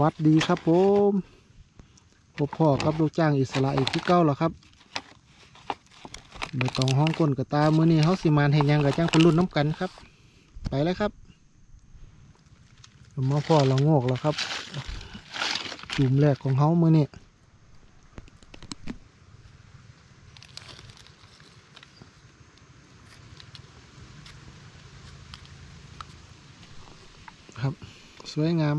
วัสดีครับผมพบพ่อกับลูกจ้างอิสระอีกที่เก้าแล้วครับไปตองห้องก้นกระตามือนี้เขาสิมานเห็นยังกระจ้างเป็นรุ่นน้ำกันครับไปแล้วครับมาพ่อเรางอกแล้วครับจุ่มแรกของเขามือนี้ครับสวยงาม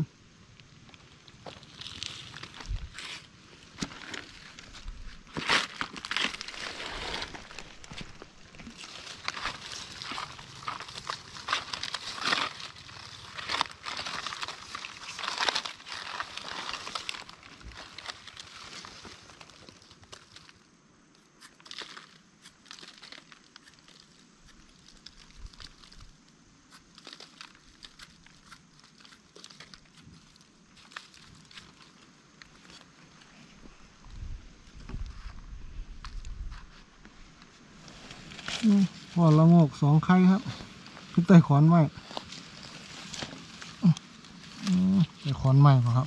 พ่อละงอกสองไข่ครับขึ้นใต้ขอนไม้ใต้ขอนไม้ครับ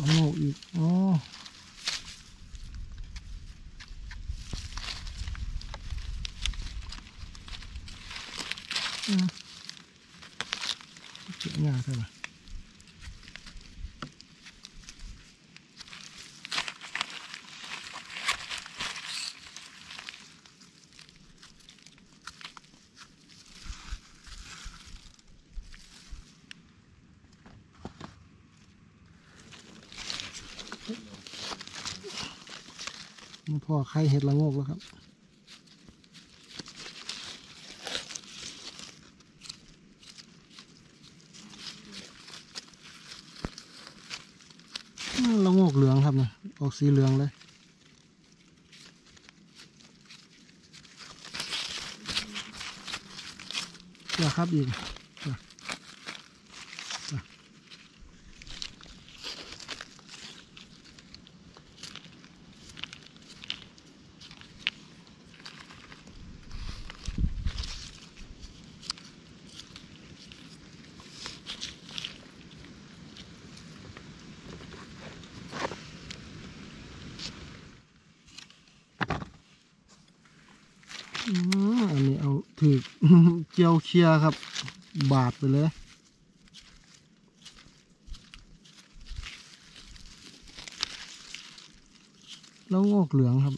โอ้อีกโอ้เจ็บยากใช่ไหมพ่อไข่เห็ดละงกแล้วครับละงกเหลืองครับเนี่ยออกสีเหลืองเลยเนี่ยครับอีกอันนี้เอาถือเจียวเคียครับบาดไปเลยแล้วงอกเหลืองครับ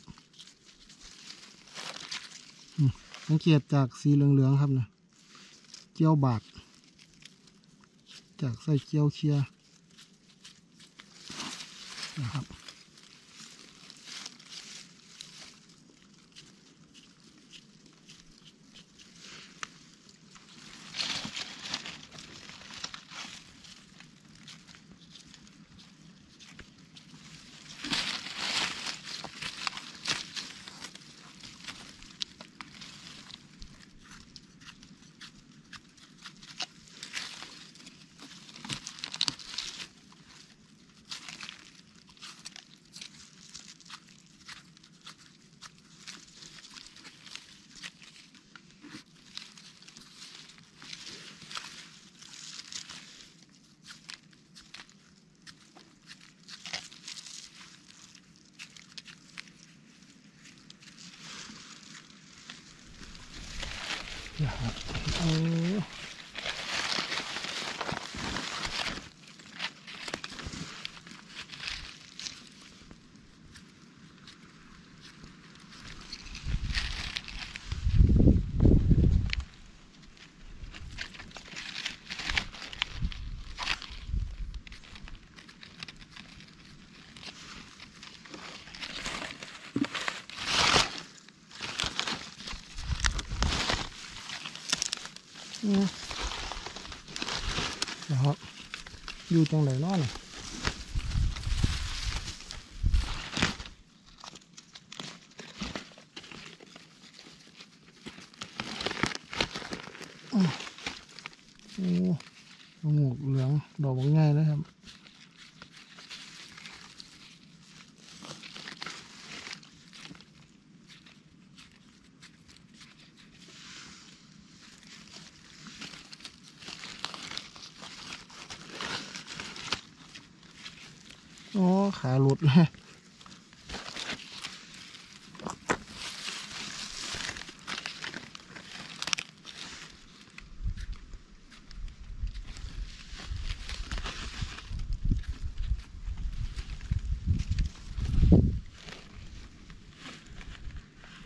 สังเกตจากสีเหลืองๆครับนะเจียวบาดจากใส่เจียวเคียนะครับนะครับอยู่ตรงไหนน้อเนี่ย โอ้หงูเหลืองดอกง่ายนะครับอ๋อขาหลุดเลย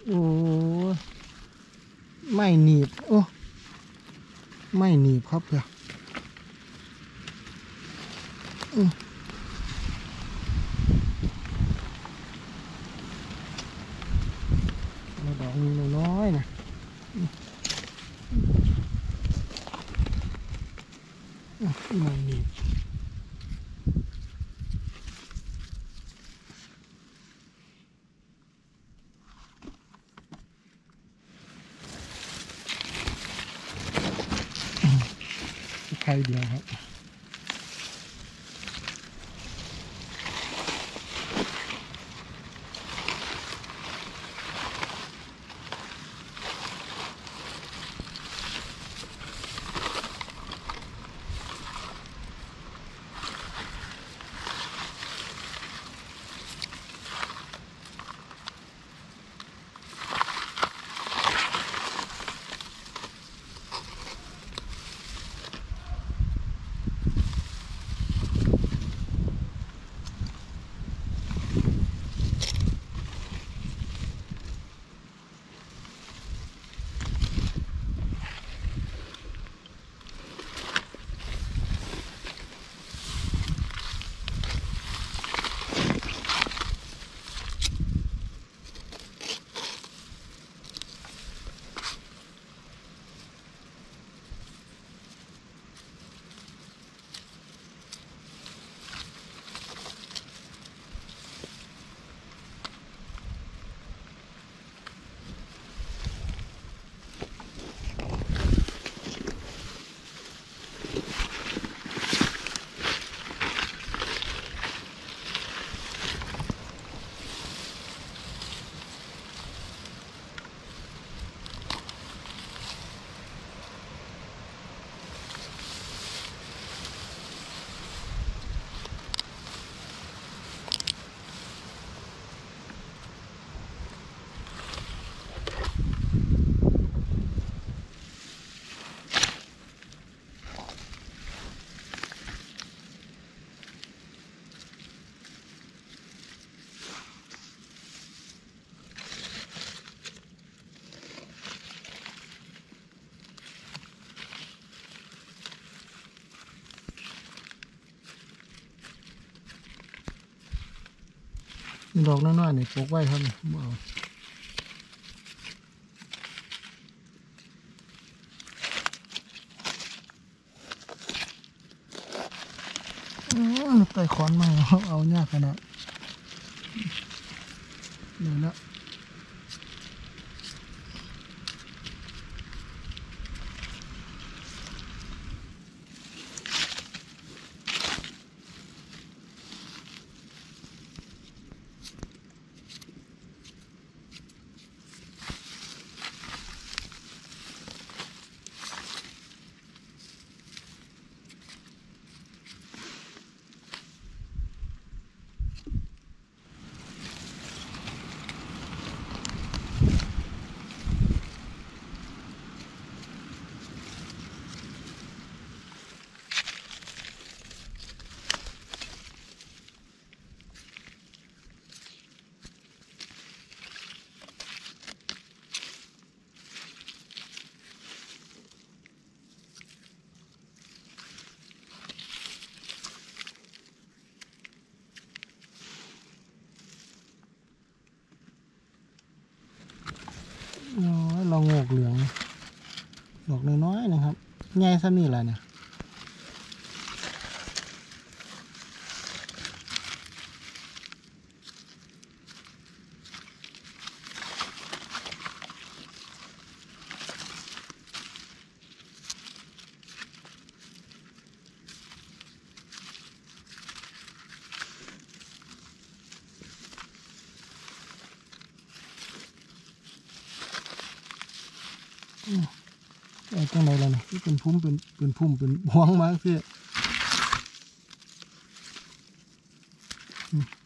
โอ้ไม่หนีบโอ้ไม่หนีบครับเนี่ยดอกน้อยๆนะไม่หนีบใครเดียวครับดอกน้อยๆเนี่ยปลูกไว้ครับใต้ขอนไม้เอายากขนาดเดี๋ยวแล้วเราโงกเหลืองดอกน้อยๆนะครับง่ายซะนี่แหละเนี่ย จังไรล่ะนี่เป็นพุ่มเป็นบ้องมากเสีย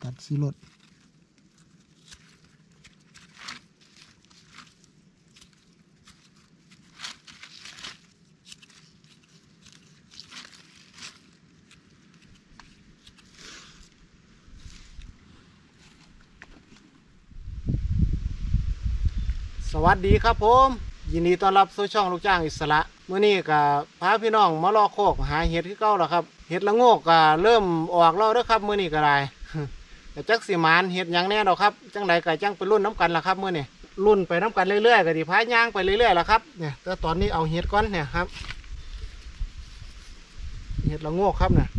ตัดสีรถสวัสดีครับผมยินดีต้อนรับสู่ช่องลูกจ้างอิสระเมื่อนี้กับพาพี่น้องมาลอกโคกหาเห็ดที่เก่าแล้วครับเห็ดละโงกก็เริ่มออกแล้วนะครับเมื่อนี้ก็ได้แต่จักสีมานเห็ดยังแน่นอนครับจังไรก็จังเป็นรุ่นน้ำกันละครับเมื่อนี้รุ่นไปน้ำกันเรื่อยๆก็ดีพายย่างไปเรื่อยๆละครับเนี่ยแต่ตอนนี้เอาเห็ดก้อนเนี่ยครับเห็ดละโงกครับเนี่ย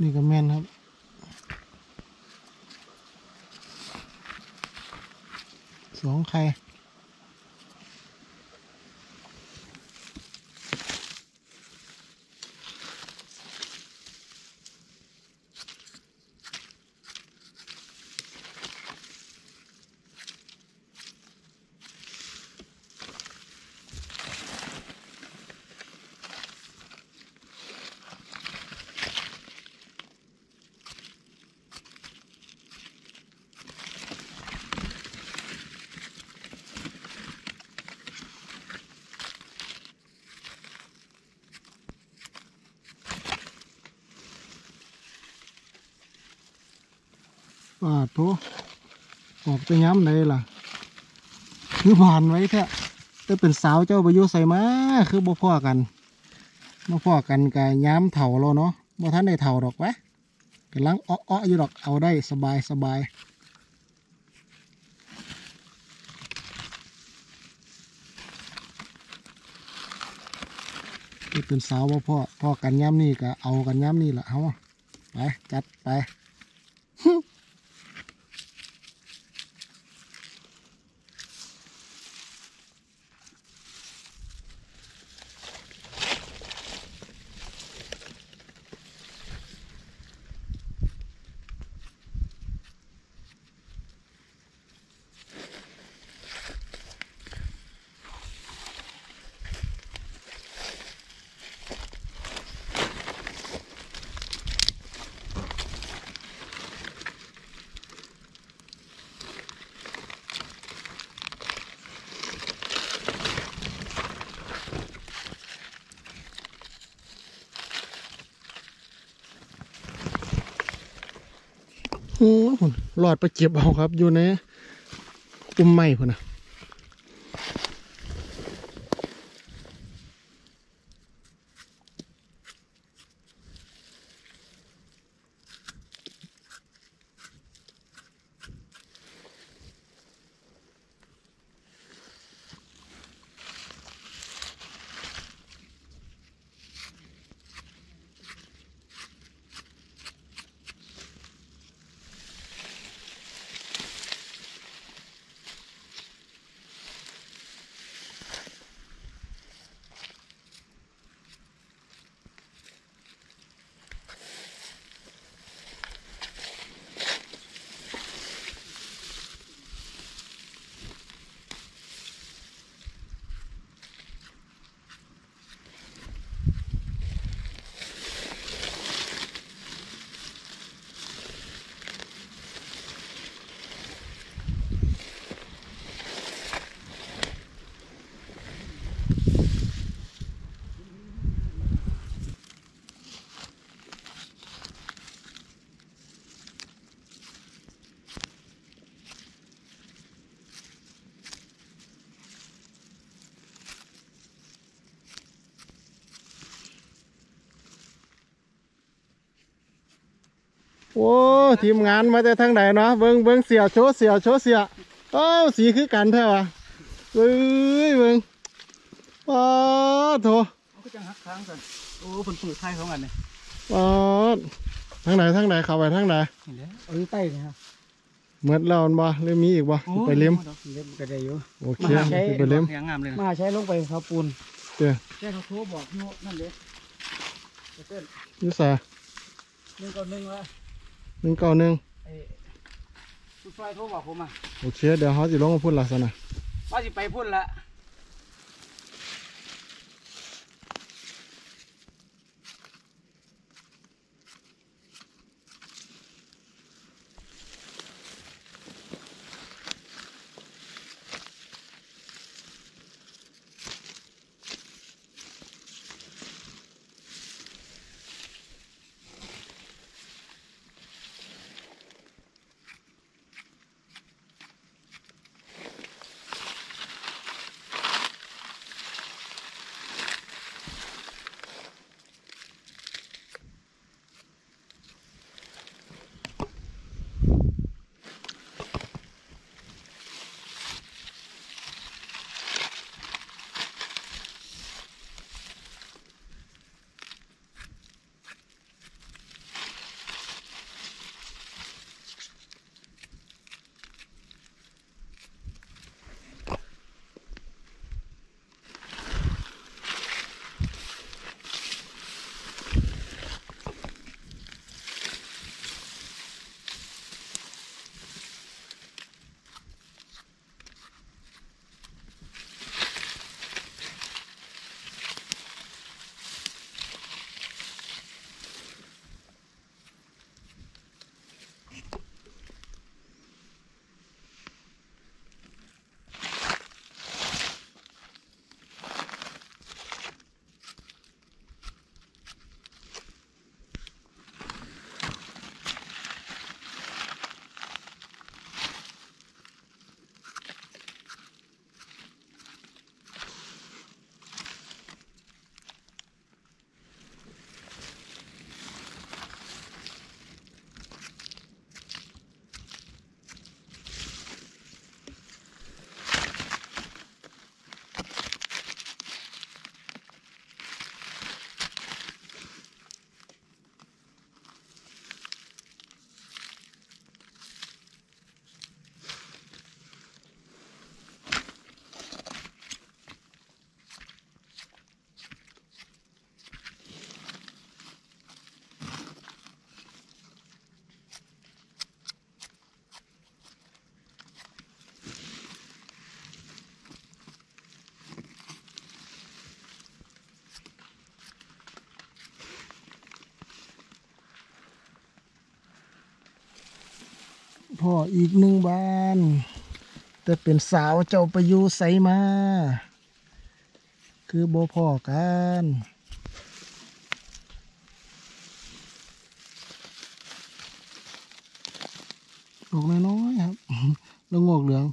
นี่ก็แม่นครับสองไข่ตัวออกจะย้ำเลยล่ะคือผ่านไว้แท้แต่เป็นสาวเจ้าประยุทธ์ใส่มาคือบ่พ่อกันกับย้ำเถ่าเราเนาะบ่ท่านได้เถ่าดอกวะกำลังอ้ออยู่ดอกเอาได้สบายสบายคือเป็นสาวบ่พ่อกันย้ำนี่กับเอากันย้ำนี่แหละเฮาไปจัดไปหลอดไปเก็บเอาครับอยู่ในอุ้มไม้คนนะ โอ้ทีมงานมาแต่ทางไหนเนาะเบิ้งเบิ้งเสียโชว์เสียโชว์เสียเอ้าสีคือกันแท้วะเอ้ยเบิ้งว้าโถเขาก็จะหักค้างกันโอ้ผลปืนไทยเขากันเนี่ยว้าทางไหนทางไหนเข้าไปทางไหนเอาอยู่ใต้เนี่ยเหมือนเราบ่หรือมีอีกบ่ไปเลี้ยมกระเดยอยู่โอเคไปเลี้ยมมาใช้ลงไปเขาปูนเจ้าแค่เขาโทรบอกโน้นั่นเลยยุสา191วะ191คุณไฟโทรบอกผมอ่ะโอเคเดี๋ยวเขาจะลงมาพูดละสินะว่าจะไปพูดละพ่ออีกหนึ่งบ้านแต่เป็นสาวเจ้าไปอยู่ไสมาคือบ่พ่อกันดอกน้อยๆครับแล้วงอกเหลือง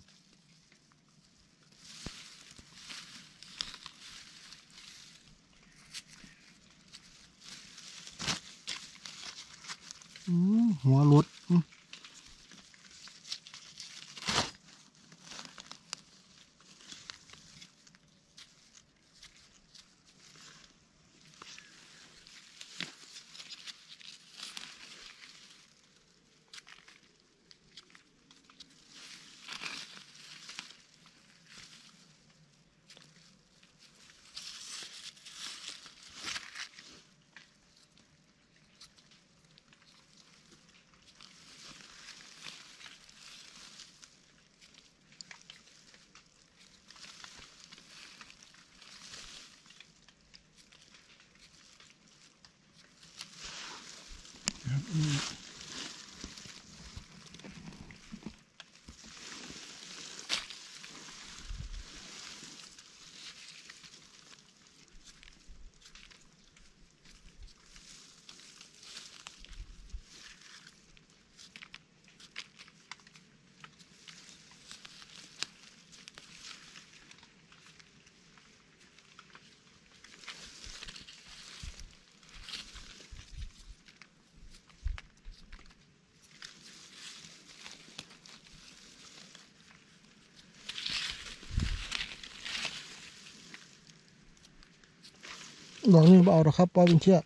หัวรถ หนองนี่เอาหรอกครับปล่อยเป็นเชือก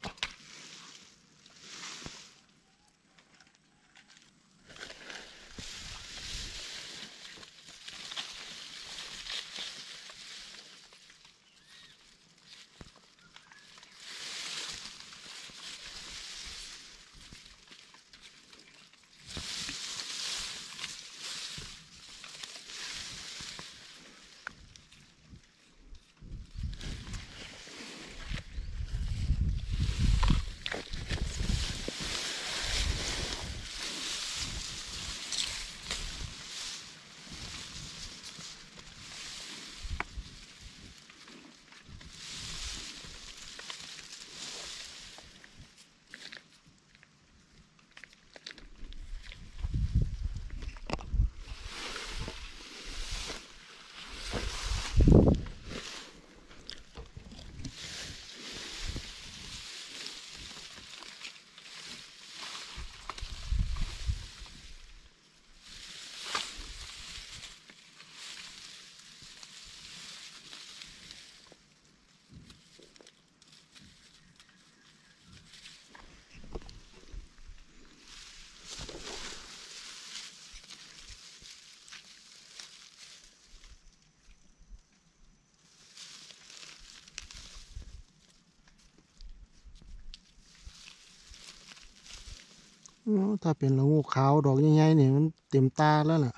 ถ้าเป็นละงูขาวดอกใหญ่ๆเนี่ยมันเต็มตาแล้วล่ะ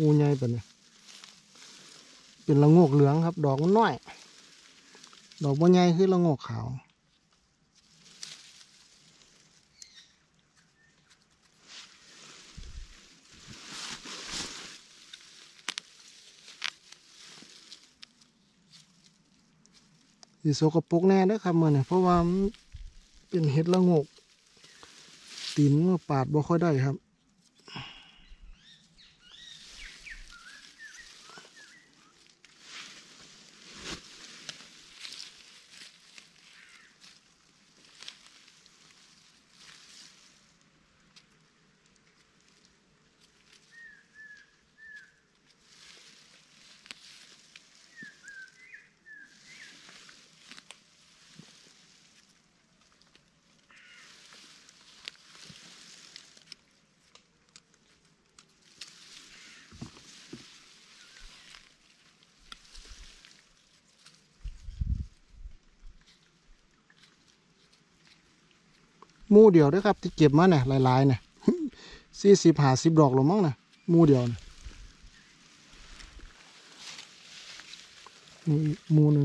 งูใหญ่แบบนี้เป็นละงูเหลืองครับดอกมันน้อยดอกมันใหญ่คือละงูขาวสีโซกระปุกแน่ด้วยครับเมื่อเนี่ยเพราะว่าเป็นเห็ดละงูตีนมาปาดบ่ค่อยได้ครับมูเดียวด้วยครับที่เก็บมาเนี่ยหลายๆเนี่ย40-50ดอกหรือมั้งนะมูเดียวนะมูหนึ่ง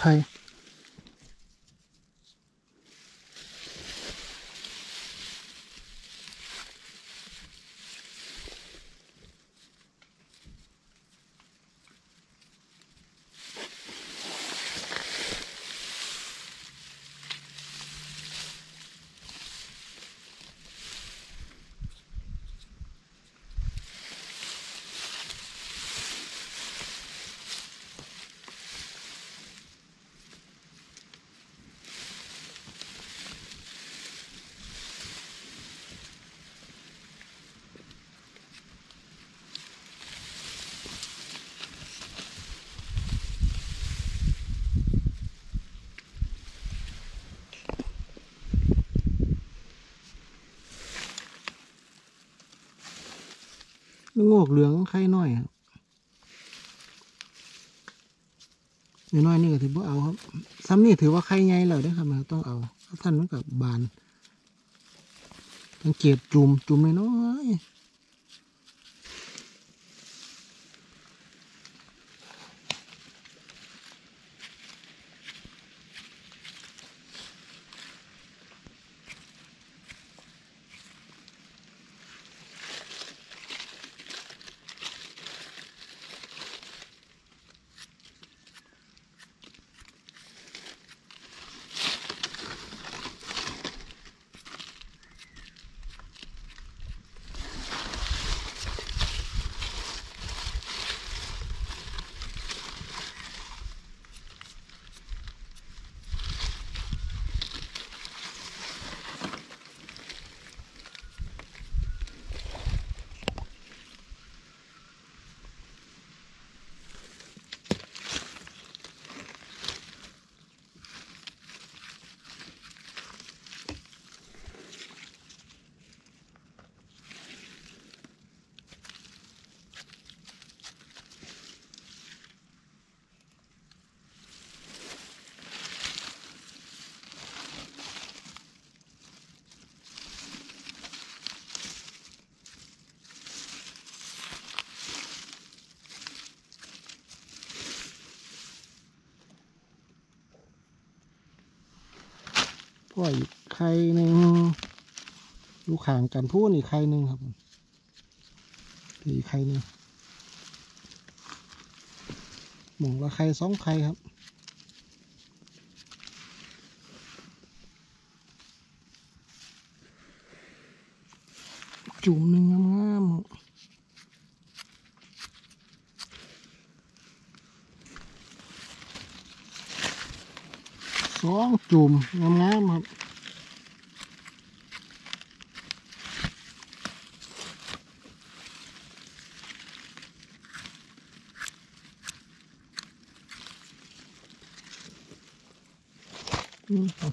ใครงอกเหลืองไข่น้อยครับ น้อยนี่ก็ถือว่าเอาครับซ้ำนี่ถือว่าไข่ใหญ่เลยนะครับมันต้องเอาท่านมันกับบานต้องเก็บจุ่มเลยน้อยก็อีกไข่หนึ่งดูข่างกันพูดอีกไข่หนึ่งครับอีกไข่หนึ่งหม่องละไข่สองไข่ครับจุ่มหนึ่งงามๆสองจุ่มงามๆครับ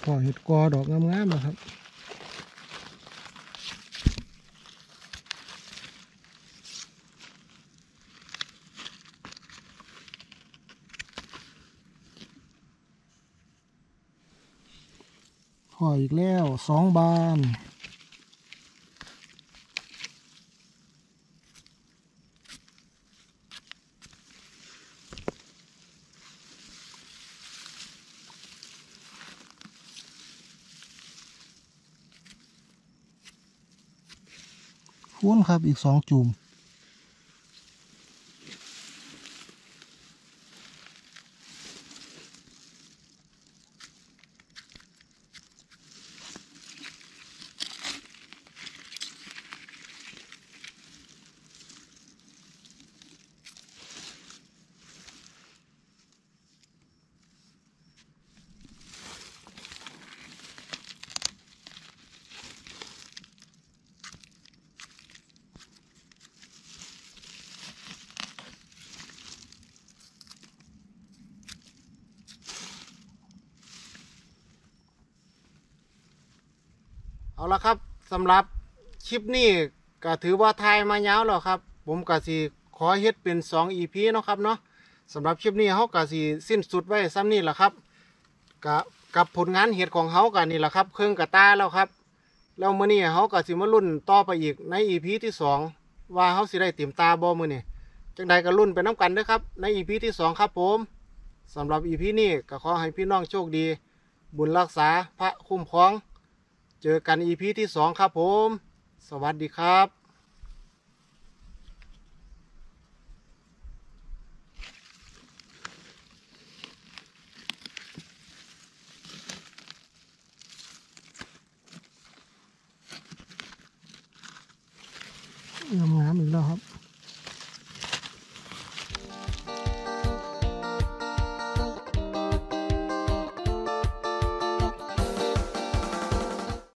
พอเห็ดกอดอกงามๆนะครับพออีกแล้วสองบานพุ้นครับอีกสองจุ่มเอาละครับสำหรับคลิปนี้ก็ถือว่าทายมายาวแล้วครับผมก็สิขอเฮ็ดเป็น2 EP เนาะครับเนาะสำหรับคลิปนี้เฮาก็สิสิ้นสุดไว้ซ้ำนี่แหละครับกับผลงานเฮ็ดของเฮาก็นี่แหละครับเครื่องกระตาแล้วครับแล้วมื้อนี้เฮาก็สิมาลุ้นต่อไปอีกใน EP ที่2ว่าเฮาสิได้เต็มตาบ่มื้อนี้จังใดก็ลุ้นไปนำกันเด้อครับใน EP ที่2ครับผมสำหรับ EP นี้ก็ขอให้พี่น้องโชคดีบุญรักษาพระคุ้มครองเจอกัน EP ที่2ครับผมสวัสดีครับงามๆอีกแล้วครับ